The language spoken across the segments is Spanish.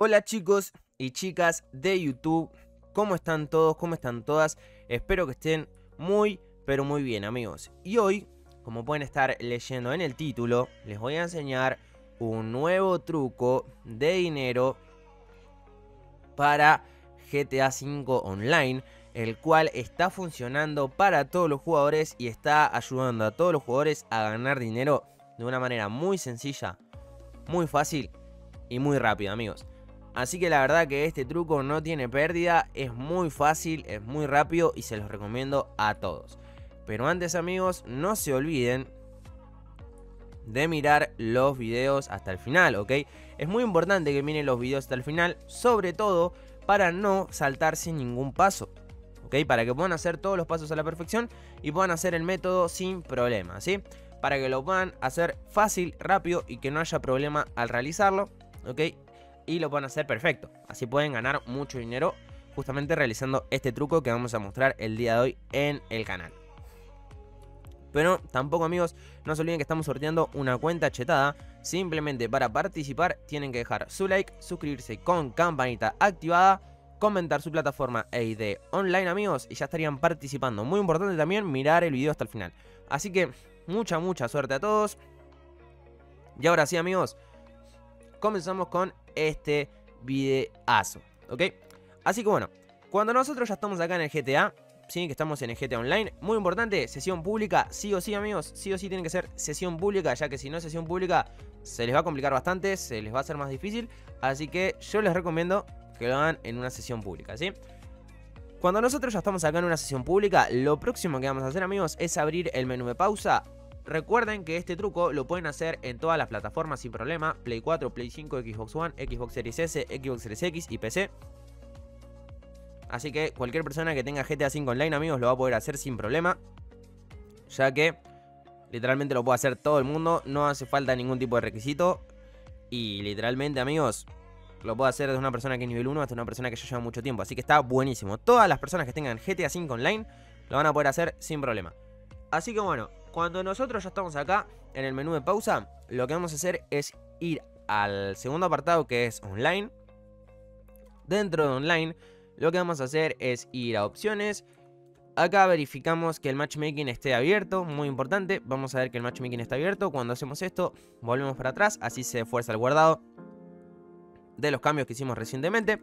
Hola chicos y chicas de YouTube, ¿cómo están todos? ¿Cómo están todas? Espero que estén muy pero muy bien, amigos. Y hoy, como pueden estar leyendo en el título, les voy a enseñar un nuevo truco de dinero para GTA V Online, el cual está funcionando para todos los jugadores y está ayudando a todos los jugadores a ganar dinero de una manera muy sencilla, muy fácil y muy rápida, amigos. Así que la verdad que este truco no tiene pérdida, es muy fácil, es muy rápido y se los recomiendo a todos. Pero antes, amigos, no se olviden de mirar los videos hasta el final, ¿ok? Es muy importante que miren los videos hasta el final, sobre todo para no saltarse ningún paso, ¿ok? Para que puedan hacer todos los pasos a la perfección y puedan hacer el método sin problema, ¿sí? Para que lo puedan hacer fácil, rápido y que no haya problema al realizarlo, ¿ok? Y lo van a hacer perfecto. Así pueden ganar mucho dinero justamente realizando este truco que vamos a mostrar el día de hoy en el canal. Pero tampoco, amigos, no se olviden que estamos sorteando una cuenta chetada. Simplemente para participar tienen que dejar su like, suscribirse con campanita activada, comentar su plataforma e ID online, amigos, y ya estarían participando. Muy importante también mirar el video hasta el final. Así que mucha suerte a todos. Y ahora sí, amigos, comenzamos con este videazo, ¿ok? Así que bueno, cuando nosotros ya estamos acá en el GTA, ¿sí? Que estamos en el GTA Online, muy importante, sesión pública, sí o sí, amigos, sí o sí tiene que ser sesión pública, ya que si no es sesión pública se les va a complicar bastante, se les va a hacer más difícil, así que yo les recomiendo que lo hagan en una sesión pública, ¿sí? Cuando nosotros ya estamos acá en una sesión pública, lo próximo que vamos a hacer, amigos, es abrir el menú de pausa. Recuerden que este truco lo pueden hacer en todas las plataformas sin problema: Play 4, Play 5, Xbox One, Xbox Series S, Xbox Series X y PC. Así que cualquier persona que tenga GTA V Online, amigos, lo va a poder hacer sin problema, ya que literalmente lo puede hacer todo el mundo, no hace falta ningún tipo de requisito. Y literalmente, amigos, lo puede hacer desde una persona que es nivel 1 hasta una persona que ya lleva mucho tiempo, así que está buenísimo. Todas las personas que tengan GTA V Online lo van a poder hacer sin problema. Así que bueno, cuando nosotros ya estamos acá en el menú de pausa, lo que vamos a hacer es ir al segundo apartado que es online. Dentro de online, lo que vamos a hacer es ir a opciones. Acá verificamos que el matchmaking esté abierto, muy importante. Vamos a ver que el matchmaking está abierto. Cuando hacemos esto, volvemos para atrás, así se fuerza el guardado de los cambios que hicimos recientemente.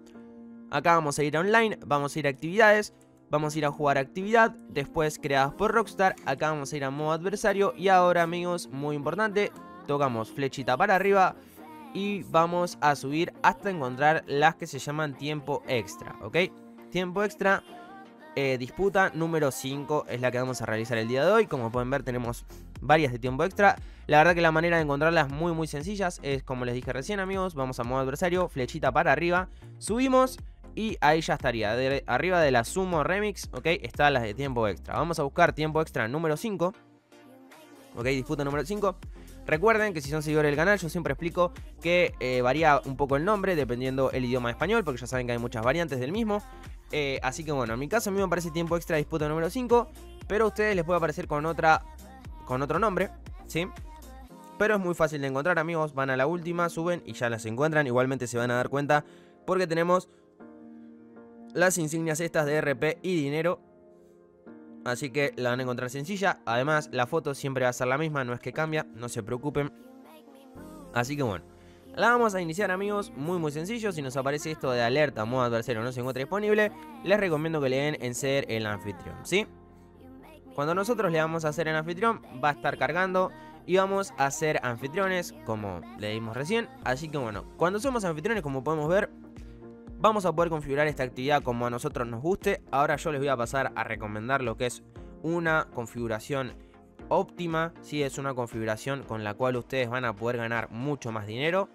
Acá vamos a ir a online, vamos a ir a actividades. Vamos a ir a jugar actividad, después creadas por Rockstar. Acá vamos a ir a modo adversario. Y ahora, amigos, muy importante, tocamos flechita para arriba y vamos a subir hasta encontrar las que se llaman tiempo extra, ¿ok? Tiempo extra, disputa número 5 es la que vamos a realizar el día de hoy. Como pueden ver, tenemos varias de tiempo extra. La verdad que la manera de encontrarlas muy sencillas. Es como les dije recién, amigos, vamos a modo adversario, flechita para arriba, subimos. Y ahí ya estaría, arriba de la Sumo Remix, ok, está las de tiempo extra. Vamos a buscar tiempo extra número 5, ok, disputa número 5. Recuerden que si son seguidores del canal, yo siempre explico que varía un poco el nombre dependiendo el idioma español, porque ya saben que hay muchas variantes del mismo. Así que bueno, en mi caso a mí me aparece tiempo extra disputa número 5, pero a ustedes les puede aparecer con otro nombre, ¿sí? Pero es muy fácil de encontrar, amigos, van a la última, suben y ya las encuentran. Igualmente se van a dar cuenta porque tenemos las insignias estas de RP y dinero, así que la van a encontrar sencilla. Además, la foto siempre va a ser la misma, no es que cambia, no se preocupen. Así que bueno, la vamos a iniciar, amigos, muy sencillo. Si nos aparece esto de alerta, modo adversario no se encuentra disponible, les recomiendo que le den en ser el anfitrión, ¿sí? Cuando nosotros le damos a hacer el anfitrión, va a estar cargando y vamos a ser anfitriones, como le dimos recién. Así que bueno, cuando somos anfitriones, como podemos ver, vamos a poder configurar esta actividad como a nosotros nos guste. Ahora yo les voy a pasar a recomendar lo que es una configuración óptima. Sí, es una configuración con la cual ustedes van a poder ganar mucho más dinero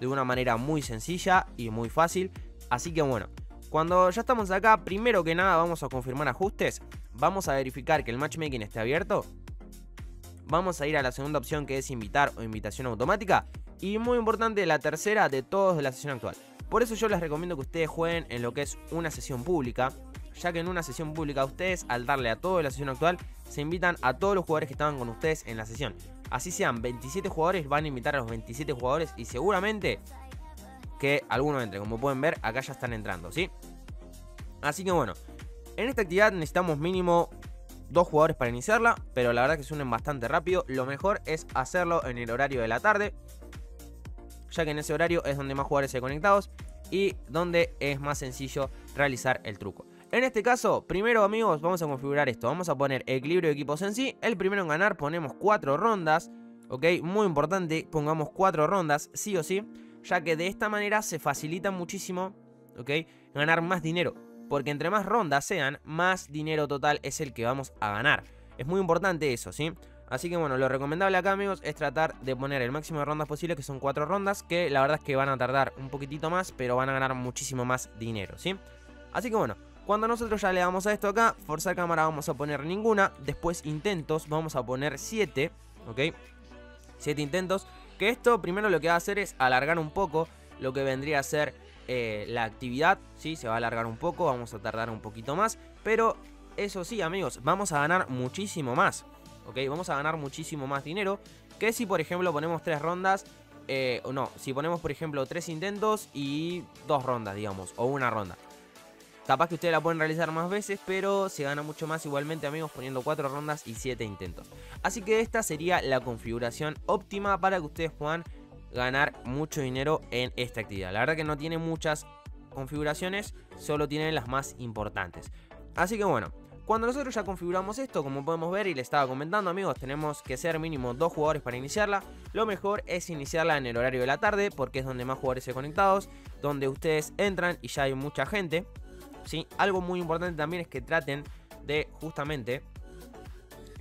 de una manera muy sencilla y muy fácil. Así que bueno, cuando ya estamos acá, primero que nada vamos a confirmar ajustes. Vamos a verificar que el matchmaking esté abierto. Vamos a ir a la segunda opción que es invitar o invitación automática. Y muy importante, la tercera de todos de la sesión actual. Por eso yo les recomiendo que ustedes jueguen en lo que es una sesión pública, ya que en una sesión pública ustedes, al darle a todo de la sesión actual, se invitan a todos los jugadores que estaban con ustedes en la sesión. Así sean 27 jugadores, van a invitar a los 27 jugadores y seguramente que algunos entren. Como pueden ver, acá ya están entrando, ¿sí? Así que bueno, en esta actividad necesitamos mínimo 2 jugadores para iniciarla, pero la verdad que se unen bastante rápido. Lo mejor es hacerlo en el horario de la tarde, ya que en ese horario es donde más jugadores hay conectados y donde es más sencillo realizar el truco. En este caso, primero amigos, vamos a configurar esto. Vamos a poner equilibrio de equipos en sí. El primero en ganar ponemos 4 rondas. Ok, muy importante, pongamos 4 rondas, sí o sí, ya que de esta manera se facilita muchísimo, ok, ganar más dinero, porque entre más rondas sean, más dinero total es el que vamos a ganar. Es muy importante eso, ¿sí? Así que bueno, lo recomendable acá amigos es tratar de poner el máximo de rondas posible, que son 4 rondas, que la verdad es que van a tardar un poquitito más, pero van a ganar muchísimo más dinero, ¿sí? Así que bueno, cuando nosotros ya le damos a esto acá, forzar cámara vamos a poner ninguna, después intentos vamos a poner 7, ¿ok? 7 intentos, que esto primero lo que va a hacer es alargar un poco lo que vendría a ser la actividad, ¿sí? Se va a alargar un poco, vamos a tardar un poquito más, pero eso sí amigos, vamos a ganar muchísimo más, ¿ok? Vamos a ganar muchísimo más dinero que si por ejemplo ponemos 3 rondas, no, si ponemos por ejemplo 3 intentos y 2 rondas, digamos, o 1 ronda. Capaz que ustedes la pueden realizar más veces, pero se gana mucho más igualmente amigos poniendo 4 rondas y 7 intentos. Así que esta sería la configuración óptima para que ustedes puedan ganar mucho dinero en esta actividad. La verdad que no tiene muchas configuraciones, solo tiene las más importantes. Así que bueno, cuando nosotros ya configuramos esto, como podemos ver y les estaba comentando amigos, tenemos que ser mínimo 2 jugadores para iniciarla. Lo mejor es iniciarla en el horario de la tarde, porque es donde más jugadores se conectados, donde ustedes entran y ya hay mucha gente. ¿Sí? Algo muy importante también es que traten de justamente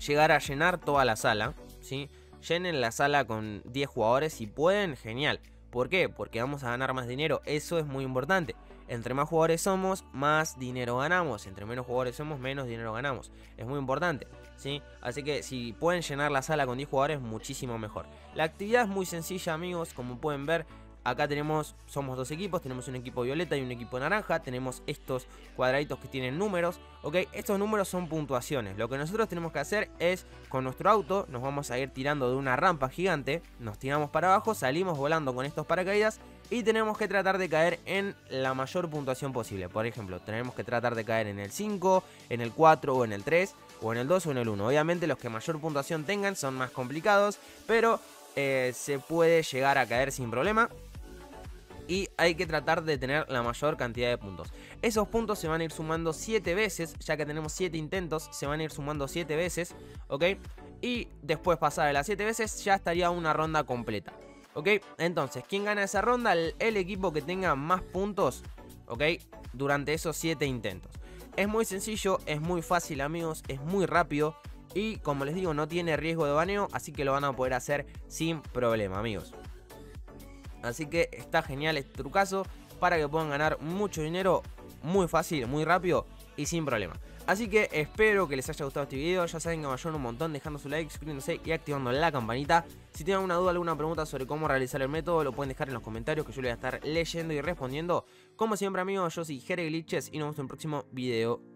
llegar a llenar toda la sala, ¿sí? Llenen la sala con 10 jugadores si pueden, genial. ¿Por qué? Porque vamos a ganar más dinero, eso es muy importante. Entre más jugadores somos, más dinero ganamos. Entre menos jugadores somos, menos dinero ganamos. Es muy importante, ¿sí? Así que si pueden llenar la sala con 10 jugadores, muchísimo mejor. La actividad es muy sencilla, amigos, como pueden ver. Acá tenemos, somos 2 equipos, tenemos un equipo violeta y un equipo naranja, tenemos estos cuadraditos que tienen números, ok, estos números son puntuaciones. Lo que nosotros tenemos que hacer es, con nuestro auto, nos vamos a ir tirando de una rampa gigante, nos tiramos para abajo, salimos volando con estos paracaídas y tenemos que tratar de caer en la mayor puntuación posible. Por ejemplo, tenemos que tratar de caer en el 5, en el 4 o en el 3, o en el 2 o en el 1. Obviamente los que mayor puntuación tengan son más complicados, pero se puede llegar a caer sin problema. Y hay que tratar de tener la mayor cantidad de puntos. Esos puntos se van a ir sumando 7 veces, ya que tenemos 7 intentos, se van a ir sumando 7 veces, ¿ok? Y después pasar de las 7 veces ya estaría una ronda completa, ¿ok? Entonces, ¿quién gana esa ronda? El equipo que tenga más puntos, ¿ok? Durante esos 7 intentos. Es muy sencillo, es muy fácil, amigos, es muy rápido y, como les digo, no tiene riesgo de baneo, así que lo van a poder hacer sin problema, amigos. Así que está genial este trucazo para que puedan ganar mucho dinero muy fácil, muy rápido y sin problema. Así que espero que les haya gustado este video. Ya saben que me ayudan un montón dejando su like, suscribiéndose y activando la campanita. Si tienen alguna duda, alguna pregunta sobre cómo realizar el método, lo pueden dejar en los comentarios que yo lo voy a estar leyendo y respondiendo. Como siempre amigos, yo soy Jere Glitches y nos vemos en el próximo video.